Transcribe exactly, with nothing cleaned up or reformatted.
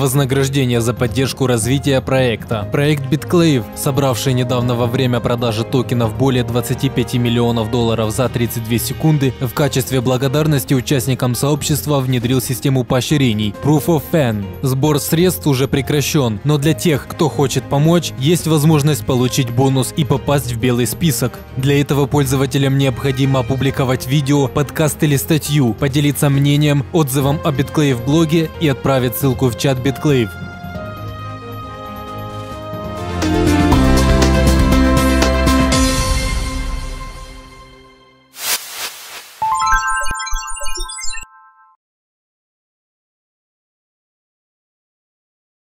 Вознаграждение за поддержку развития проекта. Проект BitClave, собравший недавно во время продажи токенов более двадцати пяти миллионов долларов за тридцать две секунды, в качестве благодарности участникам сообщества внедрил систему поощрений Proof of Fan. Сбор средств уже прекращен, но для тех, кто хочет помочь, есть возможность получить бонус и попасть в белый список. Для этого пользователям необходимо опубликовать видео, подкаст или статью, поделиться мнением, отзывом о BitClave блоге и отправить ссылку в чат BitClave.